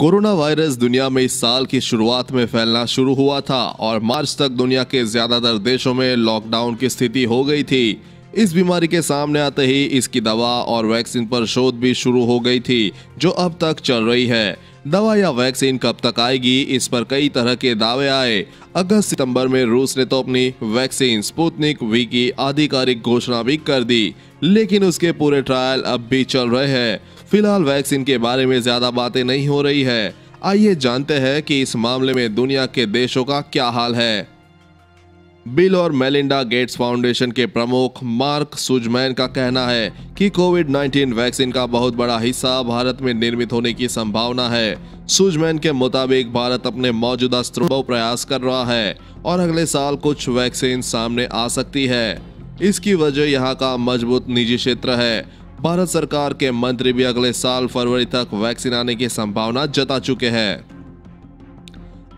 Corona virus दुनिया में इस साल की शुरुआत में फैलना शुरू हुआ था और मार्च तक दुनिया के ज़्यादातर देशों में लॉकडाउन की स्थिति हो गई थी। इस बीमारी के सामने आते ही इसकी दवा और वैक्सीन पर शोध भी शुरू हो गई थी, जो अब तक चल रही है। दवा या वैक्सीन कब तक आएगी, इस पर कई तरह के दावे आए। अगस्त सितंबर में रूस ने तो अपनी वैक्सीन स्पुतनिक वी की आधिकारिक घोषणा भी कर दी, लेकिन उसके पूरे ट्रायल अब भी चल रहे हैं। फिलहाल वैक्सीन के बारे में ज्यादा बातें नहीं हो रही है। आइए जानते हैं कि इस मामले में दुनिया के देशों का क्या हाल है। बिल और मेलिंडा गेट्स फाउंडेशन के प्रमुख मार्क सुजमैन का कहना है कि कोविड-19 वैक्सीन का बहुत बड़ा हिस्सा भारत में निर्मित होने की संभावना है। सुजमैन के मुताबिक भारत अपने मौजूदा स्रोतों पर प्रयास कर रहा है और अगले साल कुछ वैक्सीन सामने आ सकती है। इसकी वजह यहाँ का मजबूत निजी क्षेत्र है। भारत सरकार के मंत्री भी अगले साल फरवरी तक वैक्सीन आने की संभावना जता चुके हैं।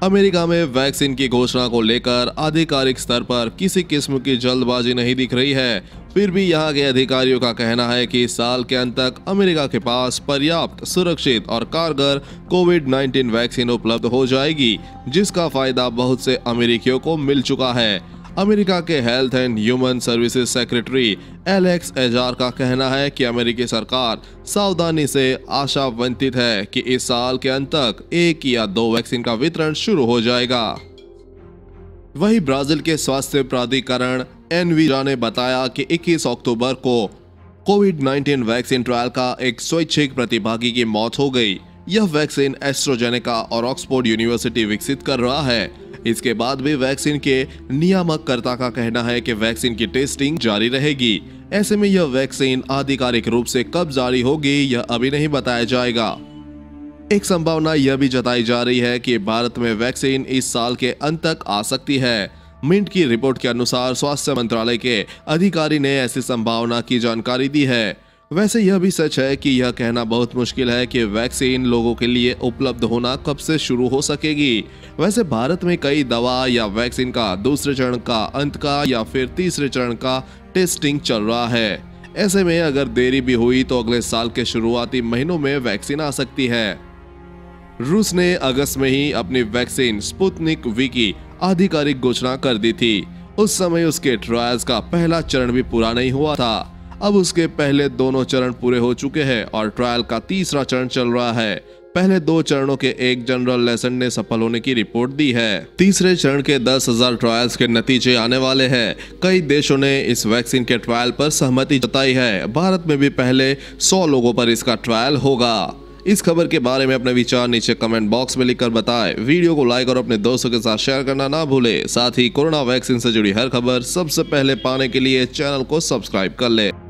अमेरिका में वैक्सीन की घोषणा को लेकर आधिकारिक स्तर पर किसी किस्म की जल्दबाजी नहीं दिख रही है। फिर भी यहाँ के अधिकारियों का कहना है कि इस साल के अंत तक अमेरिका के पास पर्याप्त, सुरक्षित और कारगर कोविड-19 वैक्सीन उपलब्ध हो जाएगी, जिसका फायदा बहुत से अमेरिकियों को मिल चुका है। अमेरिका के health and human services secretary Alex Azar का कहना है कि अमेरिकी सरकार सावधानी से आशावंतित है कि इस साल के अंत तक 1 या 2 वैक्सीन का वितरण शुरू हो जाएगा। वहीं ब्राजील के स्वास्थ्य प्राधिकरण एनवीजा ने बताया कि 21 अक्टूबर को कोविड-19 वैक्सीन ट्रायल का एक स्वैच्छिक प्रतिभागी की मौत हो गई। यह वैक्सीन एस्ट्राजेनेका और ऑक्सफोर्ड यूनिवर्सिटी विकसित कर रहा है। इसके बाद भी वैक्सीन के नियामककर्ता का कहना है कि वैक्सीन की टेस्टिंग जारी रहेगी। ऐसे में यह वैक्सीन आधिकारिक रूप से कब जारी होगी, यह अभी नहीं बताया जाएगा। एक संभावना यह भी जताई जा रही है कि भारत में वैक्सीन इस साल के अंत तक आ सकती है। मिंट की रिपोर्ट के अनुसार स्वास्थ्य मंत्रालय के अधिकारी ने ऐसी संभावना की जानकारी दी है। वैसे यह भी सच है कि यह कहना बहुत मुश्किल है कि वैक्सीन लोगों के लिए उपलब्ध होना कब से शुरू हो सकेगी। वैसे भारत में कई दवा या वैक्सीन का दूसरे चरण का अंत का या फिर तीसरे चरण का टेस्टिंग चल रहा है। ऐसे में अगर देरी भी हुई तो अगले साल के शुरुआती महीनों में वैक्सीन आ सकती है। रूस ने अगस्त में ही अपनी वैक्सीन स्पुतनिक वी की आधिकारिक घोषणा कर दी थी। उस समय उसके ट्रायल्स का पहला चरण भी पूरा नहीं हुआ था। अब उसके पहले दोनों चरण पूरे हो चुके हैं और ट्रायल का तीसरा चरण चल रहा है। पहले 2 चरणों के एक जनरल लेसन ने सफल होने की रिपोर्ट दी है। तीसरे चरण के 10,000 ट्रायल्स के नतीजे आने वाले हैं। कई देशों ने इस वैक्सीन के ट्रायल पर सहमति जताई है। भारत में भी पहले 100 लोगों पर इसका ट्रायल होगा। इस खबर के बारे में अपने विचार नीचे कमेंट बॉक्स में लिखकर बताएं। वीडियो को लाइक और अपने दोस्तों के साथ शेयर करना ना भूलें। साथ ही कोरोना वैक्सीन से जुड़ी हर खबर सबसे पहले पाने के लिए चैनल को सब्सक्राइब कर लें।